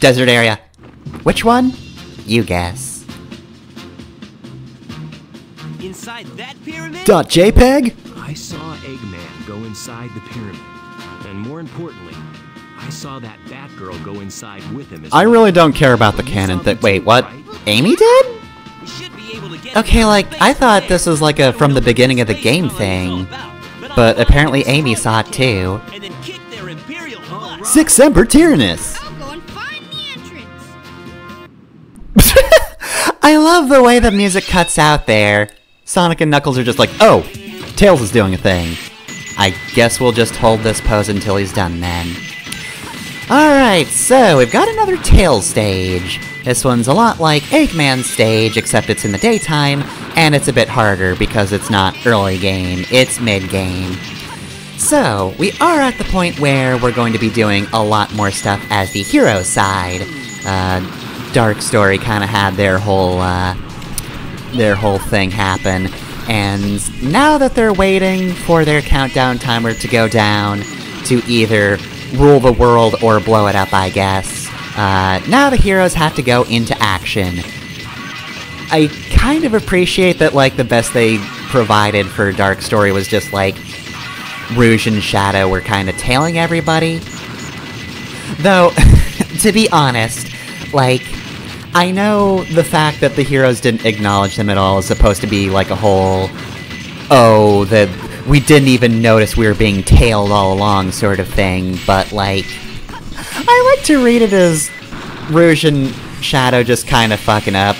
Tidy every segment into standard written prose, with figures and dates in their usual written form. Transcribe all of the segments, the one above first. desert area. Which one? You guess. Inside that pyramid? .jpg? I saw Eggman go inside the pyramid. And more importantly, I saw that Batgirl go inside with him as well. I really don't care about the canon that- wait, what? Amy did? Okay, like, I thought this was like a from the beginning of the game thing. But apparently Amy saw it too. 6 Emperor Tyrannus! I love the way the music cuts out there. Sonic and Knuckles are just like, oh, Tails is doing a thing. I guess we'll just hold this pose until he's done then. Alright, so we've got another Tails stage. This one's a lot like Eggman's stage, except it's in the daytime, and it's a bit harder because it's not early game, it's mid-game. So, we are at the point where we're going to be doing a lot more stuff as the hero side. Dark Story kind of had their whole thing happen, and now that they're waiting for their countdown timer to go down to either rule the world or blow it up, I guess, now the heroes have to go into action. I kind of appreciate that, like, the best they provided for Dark Story was just, like, Rouge and Shadow were kind of tailing everybody. Though, to be honest, like, I know the fact that the heroes didn't acknowledge them at all is supposed to be like a whole, oh, that we didn't even notice we were being tailed all along sort of thing, but like, I like to read it as Rouge and Shadow just kind of fucking up.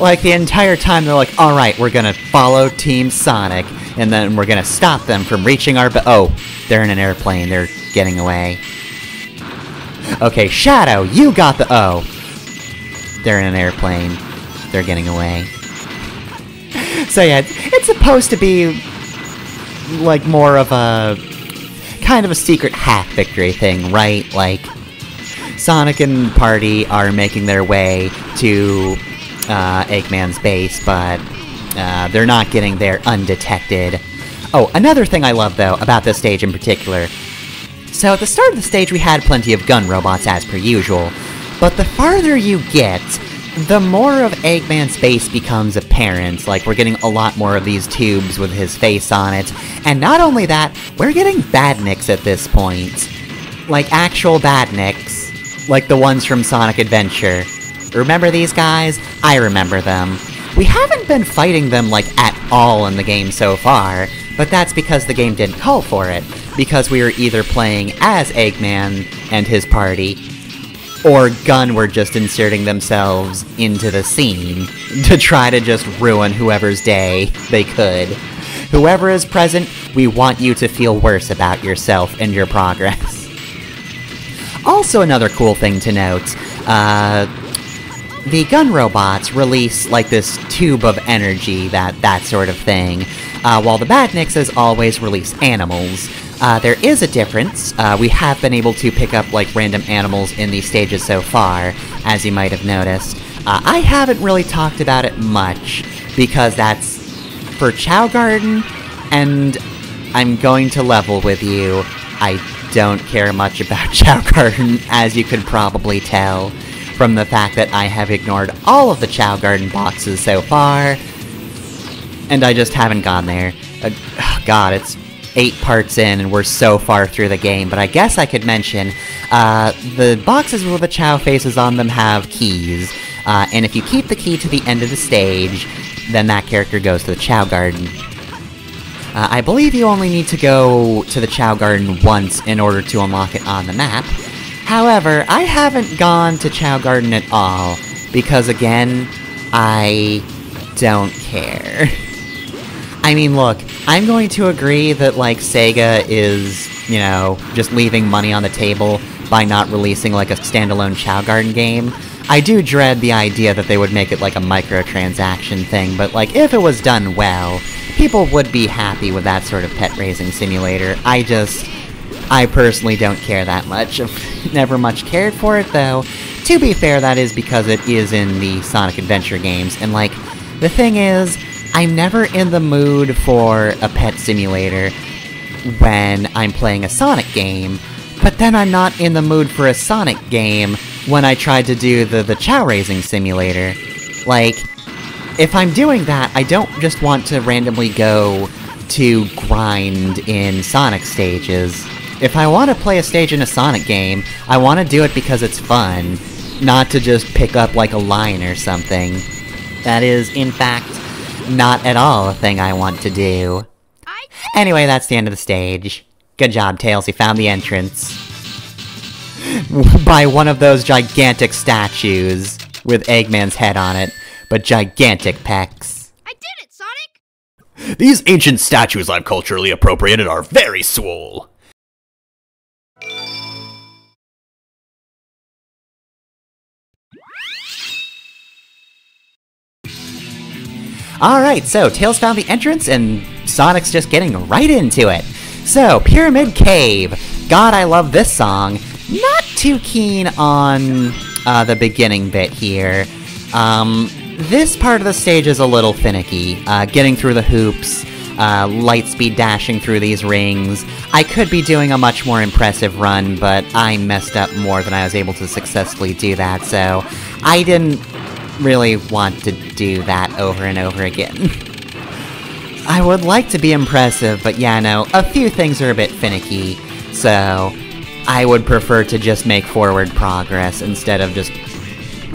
Like, the entire time they're like, alright, we're gonna follow Team Sonic, and then we're gonna stop them from reaching our oh, they're in an airplane, they're getting away. Okay, Shadow, you got the oh. They're in an airplane. They're getting away. So yeah, it's supposed to be like more of a kind of a secret half victory thing, right? Like, Sonic and party are making their way to Eggman's base, but they're not getting there undetected. Oh, another thing I love though about this stage in particular. So at the start of the stage we had plenty of gun robots as per usual, but the farther you get, the more of Eggman's face becomes apparent. Like, we're getting a lot more of these tubes with his face on it, and not only that, we're getting badniks at this point. Like, actual badniks. Like the ones from Sonic Adventure. Remember these guys? I remember them. We haven't been fighting them, like, at all in the game so far, but that's because the game didn't call for it, because we were either playing as Eggman and his party, or Gun were just inserting themselves into the scene to try to just ruin whoever's day they could. Whoever is present, we want you to feel worse about yourself and your progress. Also, another cool thing to note, the gun robots release, like, this tube of energy, that sort of thing, while the badniks always release animals. There is a difference. We have been able to pick up, like, random animals in these stages so far, as you might have noticed. I haven't really talked about it much, because that's for Chao Garden, and I'm going to level with you. I don't care much about Chao Garden, as you could probably tell from the fact that I have ignored all of the Chao Garden boxes so far, and I just haven't gone there. Oh god, it's 8 parts in and we're so far through the game, but I guess I could mention, the boxes with the Chao faces on them have keys, and if you keep the key to the end of the stage, then that character goes to the Chao Garden. I believe you only need to go to the Chao Garden once in order to unlock it on the map. However, I haven't gone to Chao Garden at all, because again, I don't care. I mean, look, I'm going to agree that, like, Sega is, you know, just leaving money on the table by not releasing, like, a standalone Chao Garden game. I do dread the idea that they would make it, like, a microtransaction thing, but, like, if it was done well, people would be happy with that sort of pet-raising simulator. I personally don't care that much. I've never much cared for it, though. To be fair, that is because it is in the Sonic Adventure games, and, like, the thing is, I'm never in the mood for a pet simulator when I'm playing a Sonic game, But then I'm not in the mood for a Sonic game when I tried to do the Chow Raising Simulator. Like, if I'm doing that, I don't just want to randomly go to grind in Sonic stages. If I want to play a stage in a Sonic game, I want to do it because it's fun, not to just pick up like a line or something. That is, in fact, not at all a thing I want to do. Anyway, that's the end of the stage. Good job, Tails, you found the entrance. By one of those gigantic statues with Eggman's head on it, but gigantic pecs. I did it, Sonic! These ancient statues I've culturally appropriated are very swole. Alright, so Tails found the entrance, and Sonic's just getting right into it. So, Pyramid Cave. God, I love this song. Not too keen on the beginning bit here. This part of the stage is a little finicky. Getting through the hoops, light speed dashing through these rings. I could be doing a much more impressive run, but I messed up more than I was able to successfully do that, so I didn't really want to do that over and over again. I would like to be impressive, but yeah, no, a few things are a bit finicky, so I would prefer to just make forward progress instead of just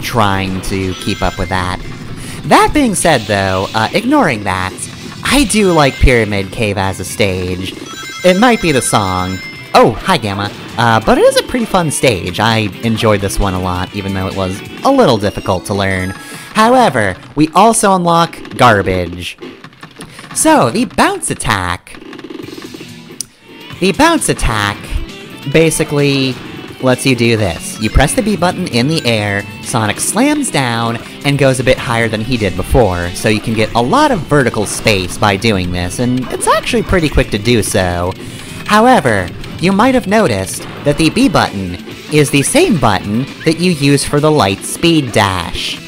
trying to keep up with that. That being said, though, ignoring that, I do like Pyramid Cave as a stage. It might be the song. Oh, hi Gamma. But it is a pretty fun stage. I enjoyed this one a lot, even though it was a little difficult to learn. However, we also unlock garbage. So, the bounce attack. The bounce attack basically lets you do this. You press the B button in the air, Sonic slams down, and goes a bit higher than he did before, so you can get a lot of vertical space by doing this, and it's actually pretty quick to do so. However, you might have noticed that the B button is the same button that you use for the light speed dash.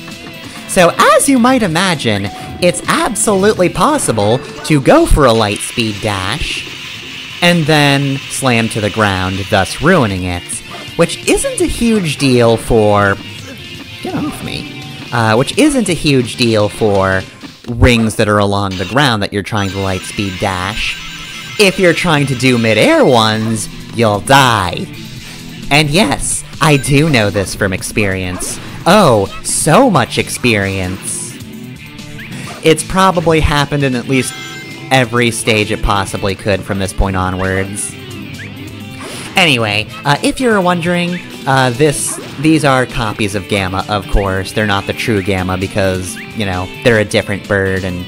So as you might imagine, it's absolutely possible to go for a light speed dash and then slam to the ground, thus ruining it, which isn't a huge deal for... Get off me. Which isn't a huge deal for rings that are along the ground that you're trying to light speed dash. If you're trying to do mid-air ones, you'll die. And yes, I do know this from experience. Oh, so much experience. It's probably happened in at least every stage it possibly could from this point onwards. Anyway, if you're wondering, these are copies of Gamma, of course. They're not the true Gamma because, you know, they're a different bird and,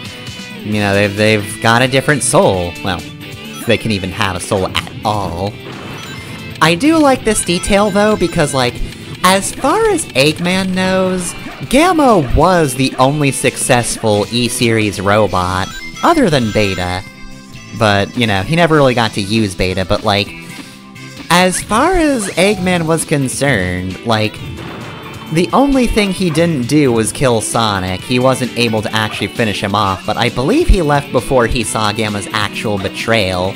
you know, they've got a different soul. Well, they can even have a soul at all. I do like this detail though, because like, as far as Eggman knows, Gamma was the only successful E-Series robot, other than Beta. But, you know, he never really got to use Beta, but like, as far as Eggman was concerned, like, the only thing he didn't do was kill Sonic. He wasn't able to actually finish him off, but I believe he left before he saw Gamma's actual betrayal.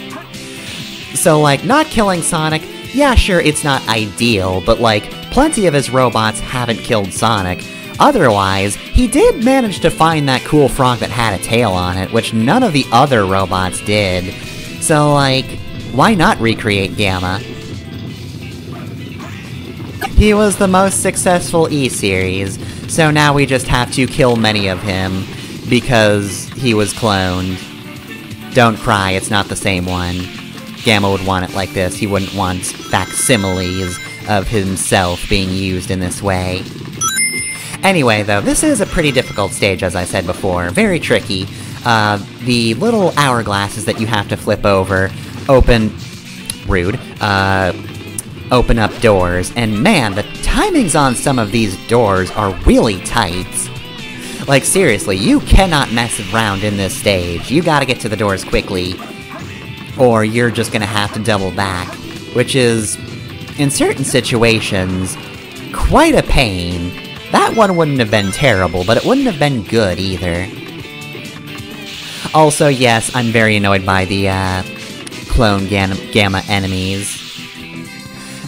So, like, not killing Sonic, yeah, sure, it's not ideal, but, like, plenty of his robots haven't killed Sonic. Otherwise, he did manage to find that cool frog that had a tail on it, which none of the other robots did. So, like, why not recreate Gamma? He was the most successful E-Series, so now we just have to kill many of him, because he was cloned. Don't cry, it's not the same one. Gamma would want it like this, he wouldn't want facsimiles of himself being used in this way. Anyway though, this is a pretty difficult stage as I said before, very tricky. The little hourglasses that you have to flip over open up doors, and man, the timings on some of these doors are really tight. Like seriously, you cannot mess around in this stage. You gotta get to the doors quickly, or you're just gonna have to double back, which is, in certain situations, quite a pain. That one wouldn't have been terrible, but it wouldn't have been good either. Also, yes, I'm very annoyed by the clone Gamma enemies.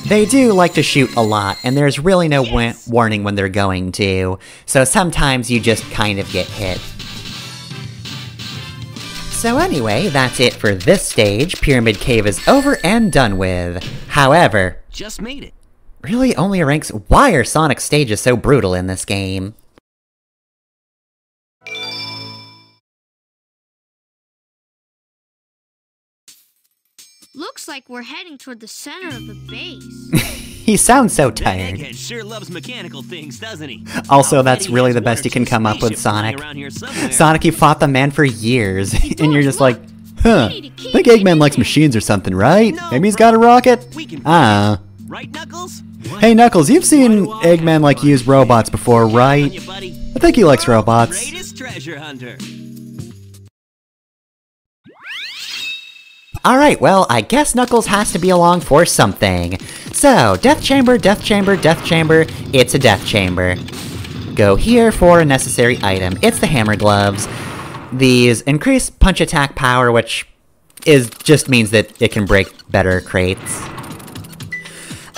They do like to shoot a lot, and there's really no warning when they're going to, so sometimes you just kind of get hit. So anyway, that's it for this stage. Pyramid Cave is over and done with. However, just made it. Really only ranks. Why are Sonic's stages so brutal in this game? Looks like we're heading toward the center of the base. He sounds so tired. Egghead sure loves mechanical things, doesn't he? Also, that's really the best he can come up with, Sonic. Sonic, you fought the man for years, and you're just like, huh, think Eggman likes machines or something, right? Maybe he's got a rocket? Ah. Right, Knuckles? Hey, Knuckles, you've seen Eggman, like, use robots before, right? I think he likes robots. Greatest treasure hunter. Alright, well, I guess Knuckles has to be along for something. So, death chamber, death chamber, death chamber, it's a death chamber. Go here for a necessary item. It's the hammer gloves. These increase punch attack power, which just means that it can break better crates.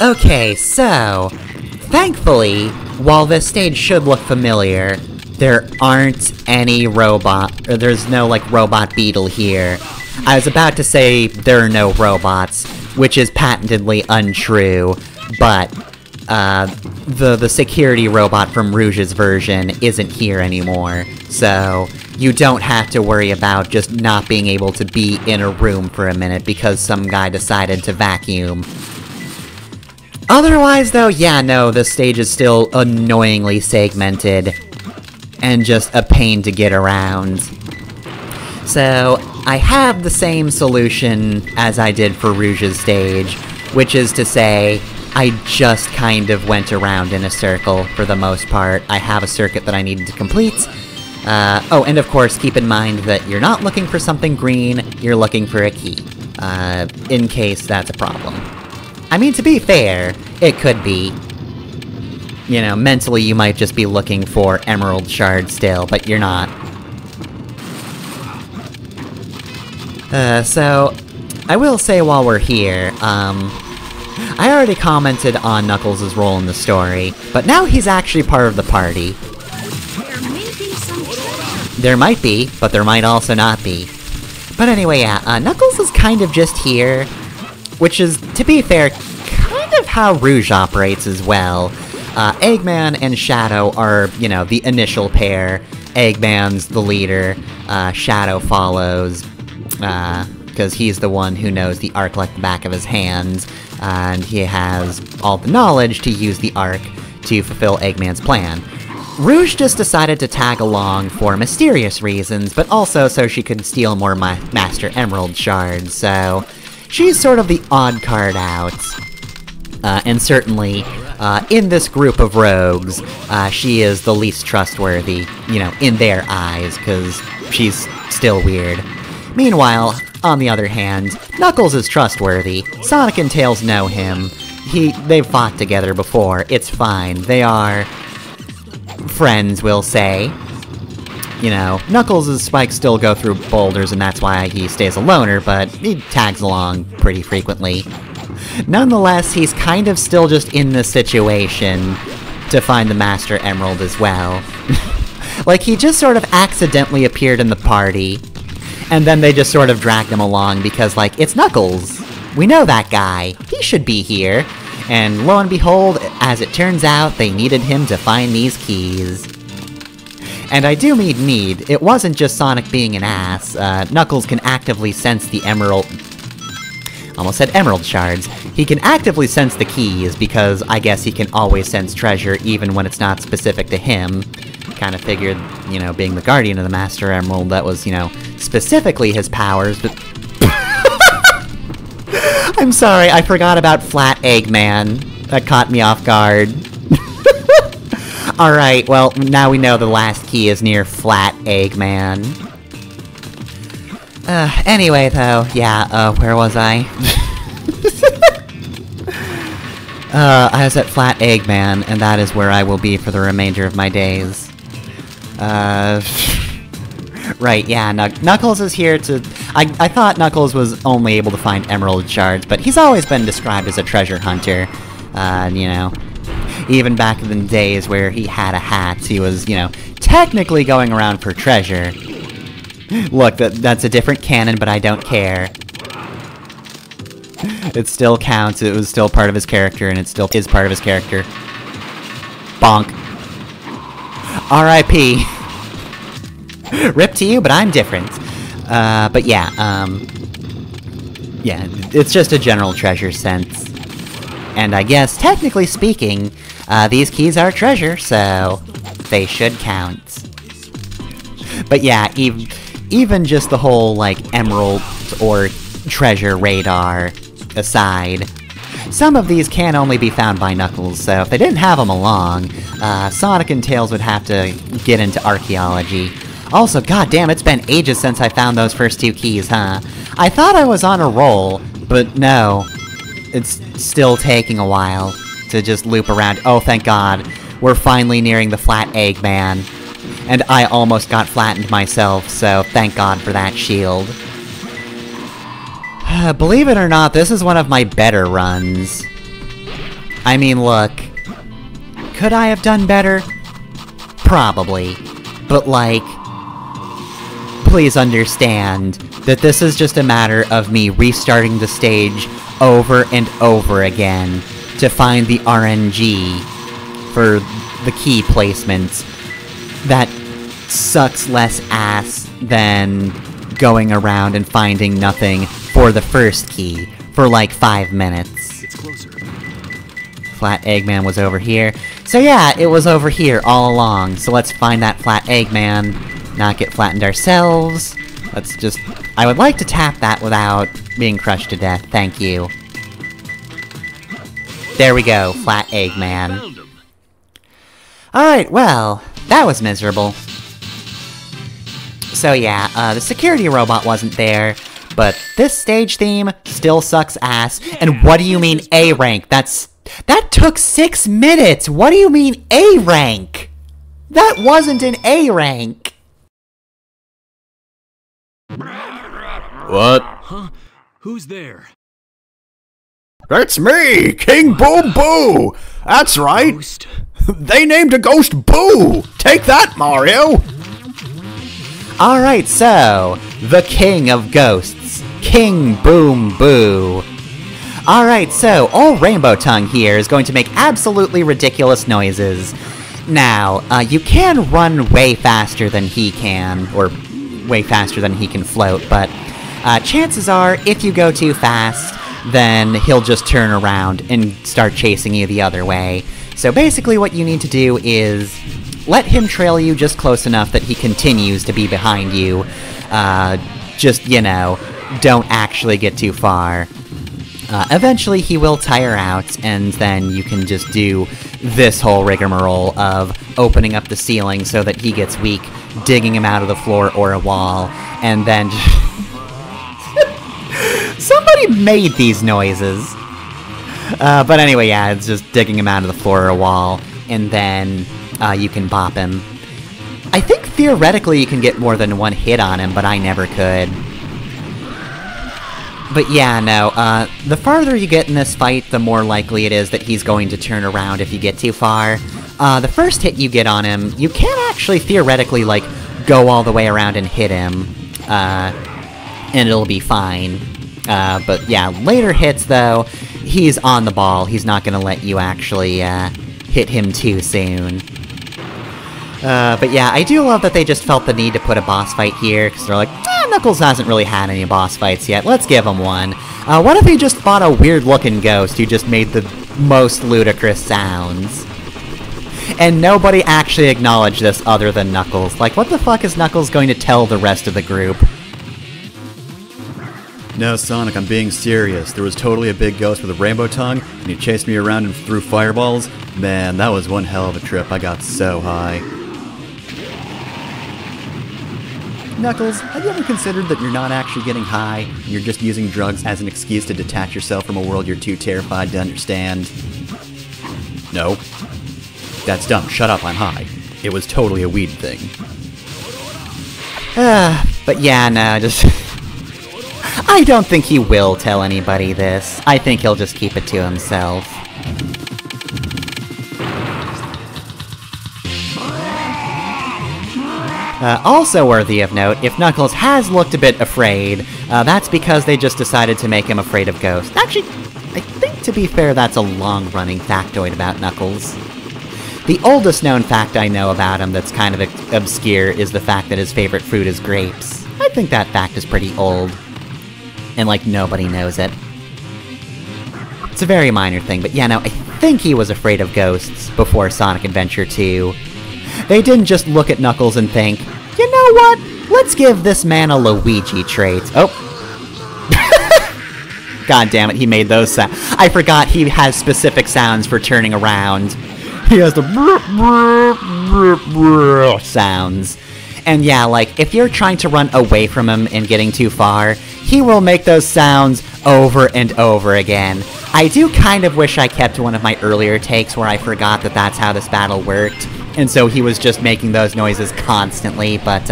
Okay, so, thankfully, while this stage should look familiar, there aren't any robot, or there's no, like, robot beetle here. I was about to say there are no robots, which is patently untrue, but the security robot from Rouge's version isn't here anymore, so you don't have to worry about just not being able to be in a room for a minute because some guy decided to vacuum. Otherwise, though, yeah, no, this stage is still annoyingly segmented and just a pain to get around. So, I have the same solution as I did for Rouge's stage, which is to say, I just kind of went around in a circle for the most part. I have a circuit that I needed to complete. Oh, and of course, keep in mind that you're not looking for something green, you're looking for a key. In case that's a problem. I mean, to be fair, it could be. You know, mentally you might just be looking for emerald shards still, but you're not. So, I will say while we're here, I already commented on Knuckles' role in the story, but now he's actually part of the party. There might be, but there might also not be. But anyway, yeah, Knuckles is kind of just here, which is, to be fair, kind of how Rouge operates as well. Eggman and Shadow are, you know, the initial pair. Eggman's the leader, Shadow follows, because he's the one who knows the arc like the back of his hands, and he has all the knowledge to use the arc to fulfill Eggman's plan. Rouge just decided to tag along for mysterious reasons, but also so she could steal more Master Emerald shards, so she's sort of the odd card out. And certainly, in this group of rogues, she is the least trustworthy, you know, in their eyes, because she's still weird. Meanwhile, on the other hand, Knuckles is trustworthy. Sonic and Tails know him. They've fought together before. It's fine. They are friends, we'll say. You know, Knuckles' spikes still go through boulders, and that's why he stays a loner, but he tags along pretty frequently. Nonetheless, he's kind of still just in this situation to find the Master Emerald as well. Like, he just sort of accidentally appeared in the party. And then they just sort of dragged him along because, like, it's Knuckles! We know that guy! He should be here! And lo and behold, as it turns out, they needed him to find these keys. And I do mean need. It wasn't just Sonic being an ass. Knuckles can actively sense the emerald... Almost said emerald shards. He can actively sense the keys because I guess he can always sense treasure even when it's not specific to him. Kind of figured, you know, being the guardian of the Master Emerald, that was, you know, specifically his powers, but... I'm sorry, I forgot about Flat Eggman. That caught me off guard. Alright, well, now we know the last key is near Flat Eggman. Anyway, though, yeah, where was I? I was at Flat Eggman, and that is where I will be for the remainder of my days. Right, yeah, Knuckles is here to... I thought Knuckles was only able to find emerald shards, but he's always been described as a treasure hunter. You know, even back in the days where he had a hat, he was, you know, technically going around for treasure. Look, that's a different canon, but I don't care. It still counts, it was still part of his character, and it still is part of his character. Bonk. R.I.P. Rip to you, but I'm different. But yeah, yeah, it's just a general treasure sense. And I guess, technically speaking, these keys are treasure, so they should count. But yeah, even just the whole, like, emerald or treasure radar aside, some of these can only be found by Knuckles, so if they didn't have them along, Sonic and Tails would have to get into archaeology. Also, goddamn, it's been ages since I found those first two keys, huh? I thought I was on a roll, but no. It's still taking a while to just loop around. Oh, thank God. We're finally nearing the flat Eggman. And I almost got flattened myself, so thank God for that shield. Believe it or not, this is one of my better runs. I mean, look. Could I have done better? Probably. But, like, please understand that this is just a matter of me restarting the stage over and over again to find the RNG for the key placements. That sucks less ass than going around and finding nothing for the first key for like 5 minutes. It's closer. Flat Eggman was over here. So yeah, it was over here all along. So let's find that flat Eggman, not get flattened ourselves. Let's just... I would like to tap that without being crushed to death, thank you. There we go, flat Eggman. Alright, well, that was miserable. So yeah, the security robot wasn't there, but this stage theme still sucks ass. And what do you mean A rank? That took 6 minutes! What do you mean A rank? That wasn't an A rank! What? Huh? Who's there? It's me, King Boom Boo! That's right! Ghost. They named a ghost Boo! Take that, Mario! Alright, so, the king of ghosts, King Boom Boo. Alright, so, old Rainbow Tongue here is going to make absolutely ridiculous noises. Now, you can run way faster than he can, or way faster than he can float, but chances are, if you go too fast, then he'll just turn around and start chasing you the other way. So basically what you need to do is let him trail you just close enough that he continues to be behind you. Just, you know, don't actually get too far. Eventually he will tire out, and then you can just do this whole rigmarole of opening up the ceiling so that he gets weak, digging him out of the floor or a wall, and then... Somebody made these noises! But anyway, yeah, it's just digging him out of the floor or a wall, and then you can bop him. I think theoretically you can get more than one hit on him, but I never could. But yeah, no, the farther you get in this fight, the more likely it is that he's going to turn around if you get too far. The first hit you get on him, you can actually theoretically, like, go all the way around and hit him, and it'll be fine. But yeah, later hits, though, he's on the ball. He's not gonna let you actually, hit him too soon. But yeah, I do love that they just felt the need to put a boss fight here, because they're like, Knuckles hasn't really had any boss fights yet, let's give him one. What if he just fought a weird-looking ghost who just made the most ludicrous sounds? And nobody actually acknowledged this other than Knuckles. Like, what the fuck is Knuckles going to tell the rest of the group? No, Sonic, I'm being serious. There was totally a big ghost with a rainbow tongue, and he chased me around and threw fireballs. Man, that was one hell of a trip. I got so high. Knuckles, have you ever considered that you're not actually getting high, and you're just using drugs as an excuse to detach yourself from a world you're too terrified to understand? No. That's dumb. Shut up, I'm high. It was totally a weed thing. But yeah, no, just... I don't think he will tell anybody this. I think he'll just keep it to himself. Also worthy of note, if Knuckles has looked a bit afraid, that's because they just decided to make him afraid of ghosts. Actually, I think to be fair, that's a long-running factoid about Knuckles. The oldest known fact I know about him that's kind of obscure is the fact that his favorite fruit is grapes. I think that fact is pretty old. And, like, nobody knows it. It's a very minor thing, but yeah, no, I think he was afraid of ghosts before Sonic Adventure 2. They didn't just look at Knuckles and think, you know what? Let's give this man a Luigi trait. Oh. God damn it, he made those sounds. I forgot he has specific sounds for turning around. He has the brruh, brruh, brruh, brruh sounds. And yeah, like, if you're trying to run away from him and getting too far, he will make those sounds over and over again. I do kind of wish I kept one of my earlier takes where I forgot that that's how this battle worked. And so he was just making those noises constantly, but,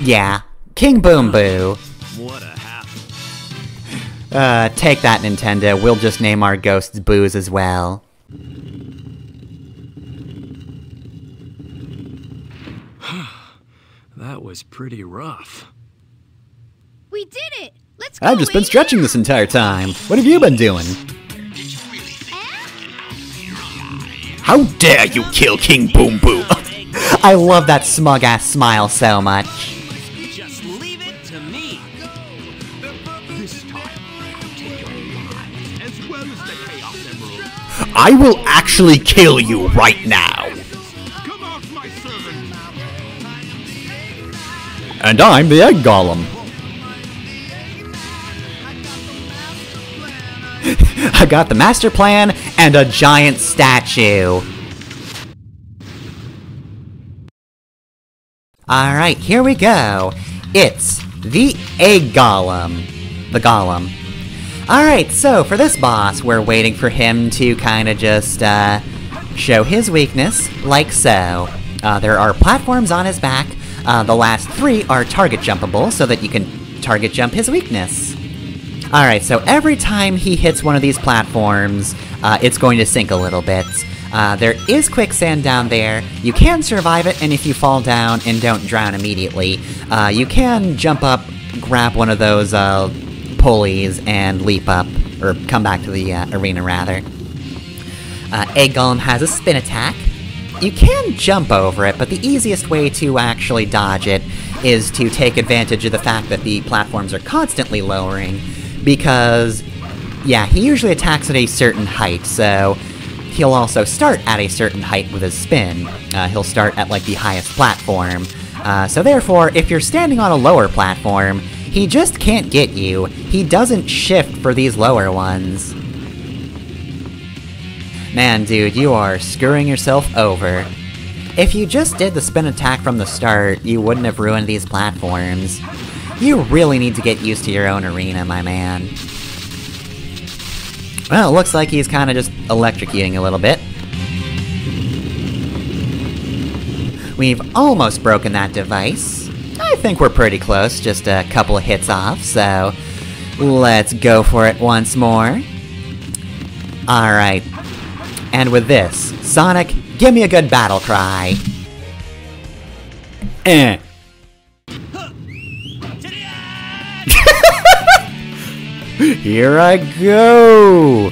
yeah. King Boom Boo. What a hap. Take that, Nintendo. We'll just name our ghosts Boos as well. That was pretty rough. We did it! Let's go, I've just been stretching this entire time. What have you been doing? How dare you kill King Boom Boo! I love that smug-ass smile so much. Just leave it to me. This time, I'll take your lives as well as the Chaos Emerald. I will actually kill you right now. Come off my servant. And I'm the Egg Golem. I got the master plan and a giant statue. Alright, here we go. It's the Egg Golem. The Golem. Alright, so for this boss, we're waiting for him to kind of just show his weakness, like so. There are platforms on his back. The last three are target jumpable so that you can target jump his weakness. Alright, so every time he hits one of these platforms, it's going to sink a little bit. There is quicksand down there. You can survive it, and if you fall down and don't drown immediately, you can jump up, grab one of those pulleys, and leap up, or come back to the arena, rather. Egg Golem has a spin attack. You can jump over it, but the easiest way to actually dodge it is to take advantage of the fact that the platforms are constantly lowering. Because, yeah, he usually attacks at a certain height, so he'll also start at a certain height with his spin. He'll start at, like, the highest platform. So therefore, if you're standing on a lower platform, he just can't get you. He doesn't shift for these lower ones. Man, dude, you are screwing yourself over. If you just did the spin attack from the start, you wouldn't have ruined these platforms. You really need to get used to your own arena, my man. Well, it looks like he's kind of just electrocuting a little bit. We've almost broken that device. I think we're pretty close, just a couple of hits off, so let's go for it once more. Alright. And with this, Sonic, give me a good battle cry. Here I go!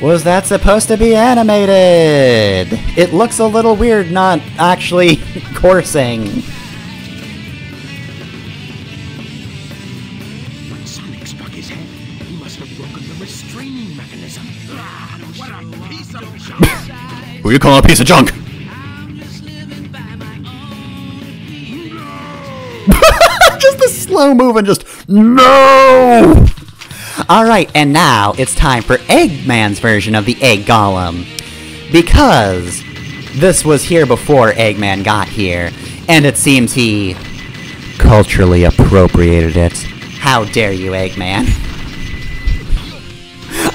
Was that supposed to be animated? It looks a little weird not actually coursing. When Sonic struck his head, he must have broken the restraining mechanism. Ah, what a piece of junk! Who you call a piece of junk? I'm just living by my own. Just the slow move and just no! Alright, and now it's time for Eggman's version of the Egg Golem. Because this was here before Eggman got here, and it seems he culturally appropriated it. How dare you, Eggman?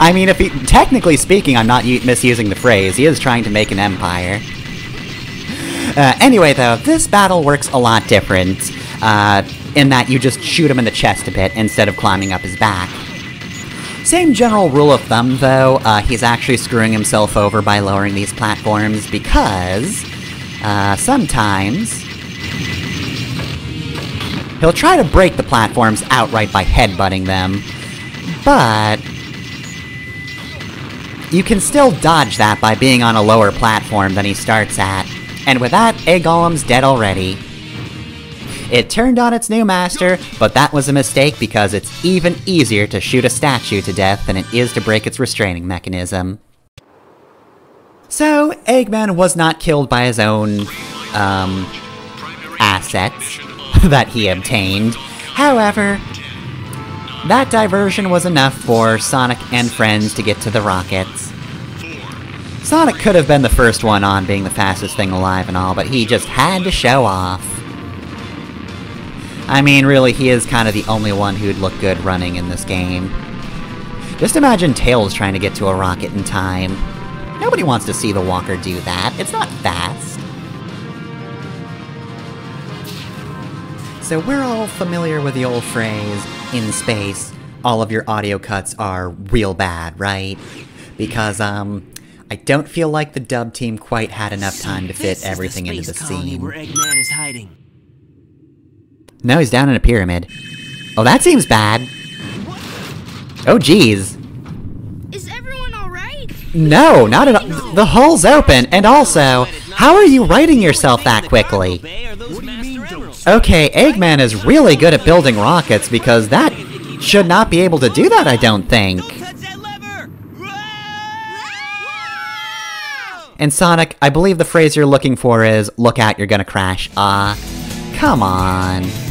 I mean, if he, technically speaking, I'm not misusing the phrase. He is trying to make an empire. Anyway, though, this battle works a lot different. in that you just shoot him in the chest a bit instead of climbing up his back. Same general rule of thumb, though, he's actually screwing himself over by lowering these platforms because sometimes he'll try to break the platforms outright by headbutting them, but you can still dodge that by being on a lower platform than he starts at. And with that, Egg Golem's dead already. It turned on its new master, but that was a mistake because it's even easier to shoot a statue to death than it is to break its restraining mechanism. So, Eggman was not killed by his own, assets that he obtained. However, that diversion was enough for Sonic and friends to get to the rockets. Sonic could have been the first one on, being the fastest thing alive and all, but he just had to show off. I mean, really, he is kind of the only one who'd look good running in this game. Just imagine Tails trying to get to a rocket in time. Nobody wants to see the walker do that. It's not fast. So we're all familiar with the old phrase, in space, all of your audio cuts are real bad, right? Because, I don't feel like the dub team quite had enough time to fit everything into the scene. Where Eggman is hiding. No, he's down in a pyramid. Oh, that seems bad. What? Oh, geez. Is everyone alright? No, not at all. The hull's open, and also, how are you righting yourself that quickly? Okay, Eggman is really good at building rockets because that should not be able to do that, I don't think. And Sonic, I believe the phrase you're looking for is, look out, you're gonna crash. Come on.